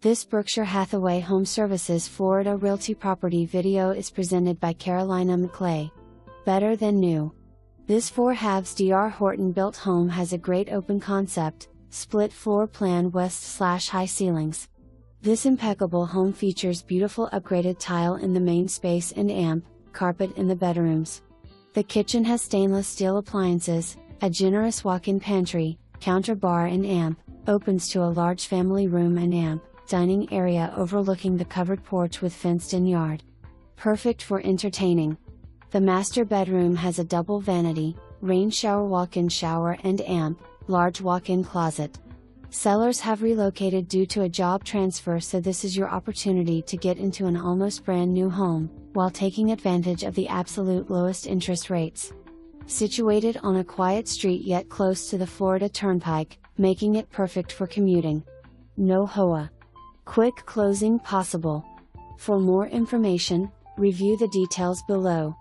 This Berkshire Hathaway Home Services Florida Realty property video is presented by Carolina Mcclay. Better than new. This 4/2 D.R. Horton built home has a great open concept, split floor plan west/high ceilings. This impeccable home features beautiful upgraded tile in the main space and amp, carpet in the bedrooms. The kitchen has stainless steel appliances, a generous walk-in pantry, counter bar and amp, opens to a large family room and amp. Dining area overlooking the covered porch with fenced-in yard. Perfect for entertaining. The master bedroom has a double vanity, rain shower, walk-in shower and amp, large walk-in closet. Sellers have relocated due to a job transfer, so this is your opportunity to get into an almost brand new home, while taking advantage of the absolute lowest interest rates. Situated on a quiet street yet close to the Florida Turnpike, making it perfect for commuting. No HOA. Quick closing possible. For more information, review the details below.